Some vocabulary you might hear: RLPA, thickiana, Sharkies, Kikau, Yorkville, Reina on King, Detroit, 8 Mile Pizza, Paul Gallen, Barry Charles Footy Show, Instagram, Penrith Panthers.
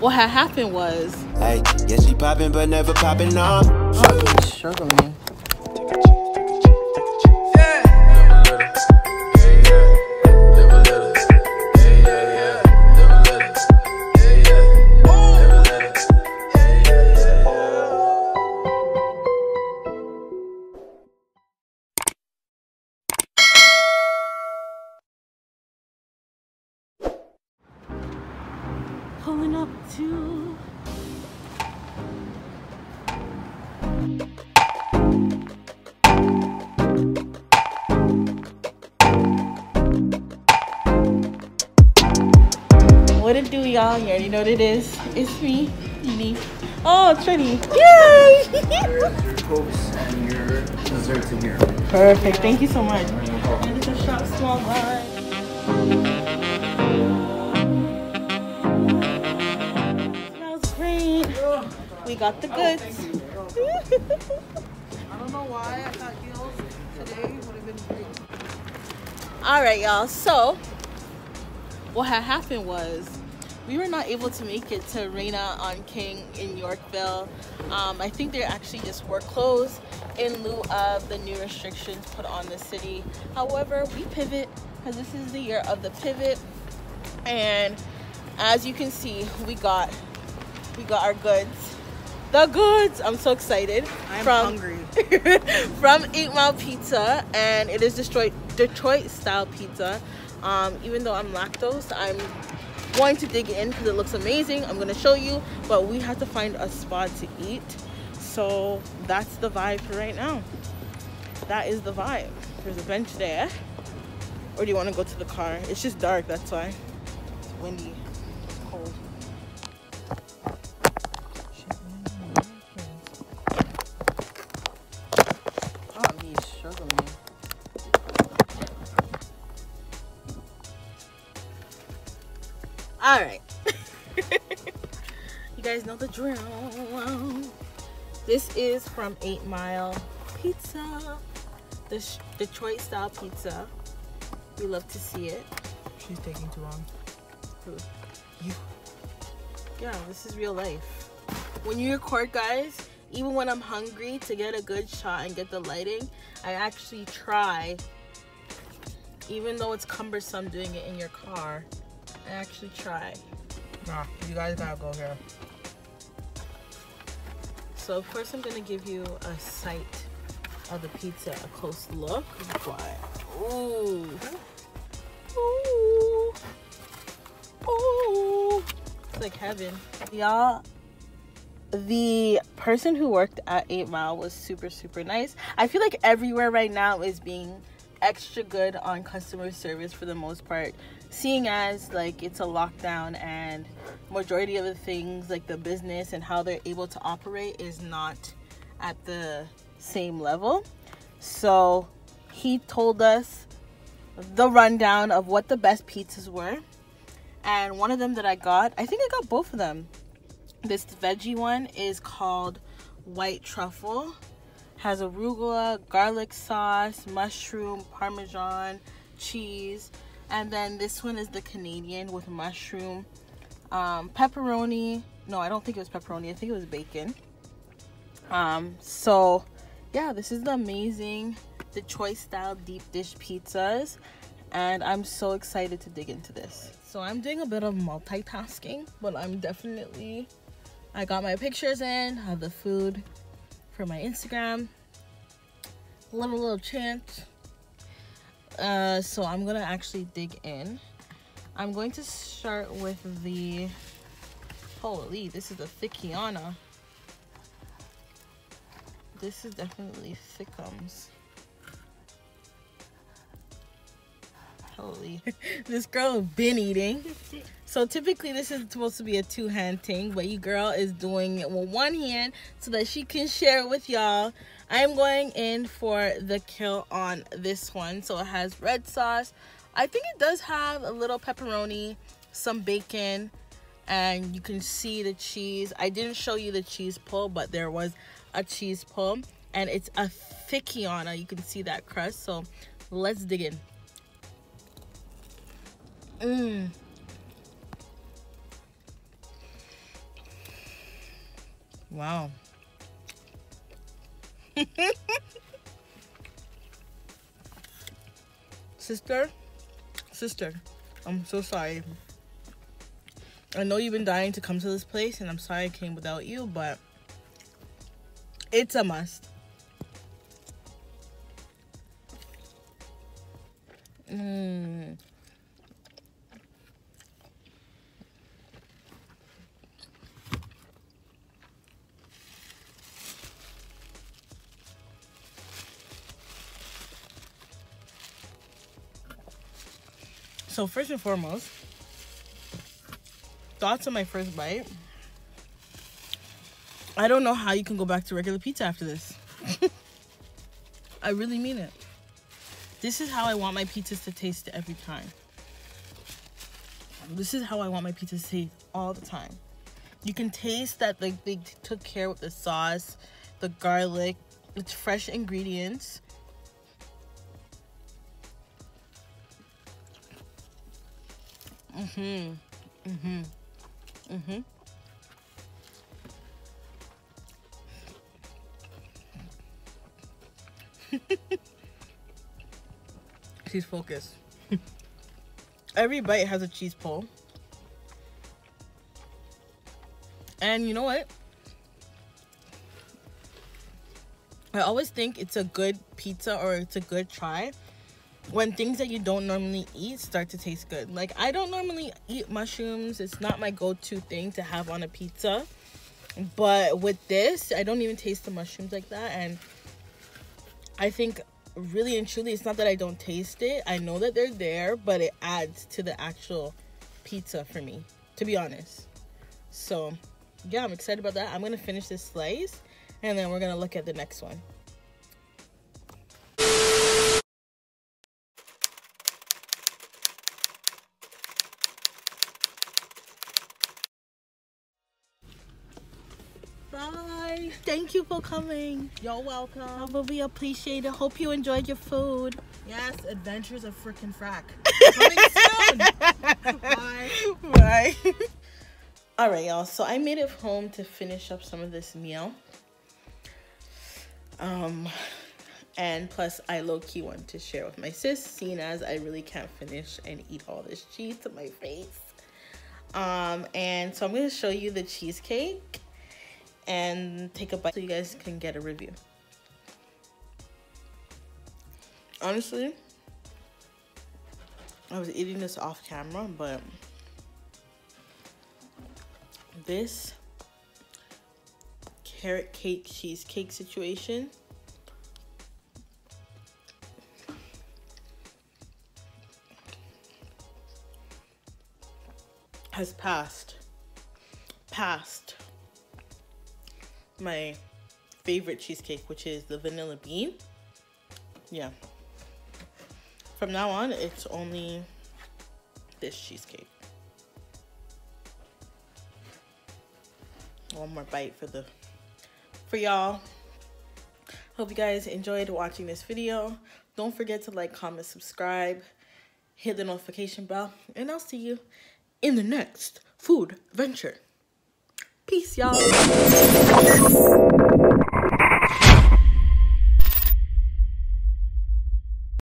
what had happened was, hey, yeah, she popping but never popping on. Oh, he's struggling. Pulling up to what it do, y'all? You already know what it is. It's me, Edie. Oh, Trini. Yay! There's your Cokes and your desserts in here. Perfect. Thank you so much. And it's a shop small bar. We got the goods. I don't know why I thought heels today would have been free. All right, y'all. So what had happened was we were not able to make it to Reina on King in Yorkville. I think they actually just were closed in lieu of the new restrictions put on the city. However, we pivot because this is the year of the pivot. And as you can see, we got our goods. The goods! I'm so excited. I'm hungry. From 8 Mile Pizza, and it is Detroit style pizza. Even though I'm lactose, I'm going to dig in because it looks amazing. I'm going to show you, but we have to find a spot to eat. So that's the vibe for right now. That is the vibe. There's a bench there. Or do you want to go to the car? It's just dark, that's why. It's windy. All right. You guys know the drill. This is from 8 Mile Pizza, the Detroit style pizza. We love to see it. She's taking too long. Who? You. Yeah, this is real life. When you record, guys, even when I'm hungry, to get a good shot and get the lighting, I actually try, even though it's cumbersome doing it in your car. I actually try. Nah, you guys gotta go here. So first I'm gonna give you a sight of the pizza, a close look. Ooh. Ooh. Ooh. It's like heaven. Y'all, the person who worked at 8 Mile was super, super nice. I feel like everywhere right now is being extra good on customer service for the most part, seeing as like it's a lockdown and majority of the things, like the business and how they're able to operate, is not at the same level. So he told us the rundown of what the best pizzas were, and one of them that I got, I think I got both of them. This veggie one is called white truffle, has arugula, garlic sauce, mushroom, parmesan, cheese. And then this one is the Canadian with mushroom, pepperoni. No, I don't think it was pepperoni. I think it was bacon. So yeah, this is the amazing Detroit style deep dish pizzas. And I'm so excited to dig into this. So I'm doing a bit of multitasking, but I got my pictures in of the food for my Instagram. Little chant. So I'm gonna actually dig in. I'm going to start with the, holy, this is a thickiana. This is definitely thickums. Holy. This girl has been eating. So typically this is supposed to be a two-hand thing, but your girl is doing it with one hand so that she can share it with y'all. I'm going in for the kill on this one. So it has red sauce. I think it does have a little pepperoni, some bacon, and you can see the cheese. I didn't show you the cheese pull, but there was a cheese pull, and it's a thickiana. You can see that crust. So let's dig in. Wow. Sister, I'm so sorry. I know you've been dying to come to this place, and I'm sorry I came without you, but it's a must. So first and foremost, thoughts on my first bite. I don't know how you can go back to regular pizza after this. I really mean it. This is how I want my pizzas to taste every time. This is how I want my pizzas to taste all the time. You can taste that like they took care with the sauce, the garlic, it's fresh ingredients. She's focused. Every bite has a cheese pull. And you know what? I always think it's a good pizza or it's a good try when things that you don't normally eat start to taste good. Like, I don't normally eat mushrooms. It's not my go-to thing to have on a pizza. But with this, I don't even taste the mushrooms like that. And I think really and truly, it's not that I don't taste it. I know that they're there, but it adds to the actual pizza for me, to be honest. So, yeah, I'm excited about that. I'm going to finish this slice, and then we're going to look at the next one. Bye. Thank you for coming. You're welcome. I really appreciate it. Hope you enjoyed your food. Yes, Adventures of Frickin' Frack. Coming soon. Bye. Bye. All right, y'all. So I made it home to finish up some of this meal. And plus, I low-key wanted to share with my sis, seeing as I really can't finish and eat all this cheese to my face. And so I'm going to show you the cheesecake and take a bite so you guys can get a review. Honestly, I was eating this off camera, but this carrot cake cheesecake situation has passed my favorite cheesecake, which is the vanilla bean. Yeah, from now on it's only this cheesecake. One more bite for y'all. Hope you guys enjoyed watching this video. Don't forget to like, comment, subscribe, hit the notification bell, and I'll see you in the next food venture. Peace, y'all.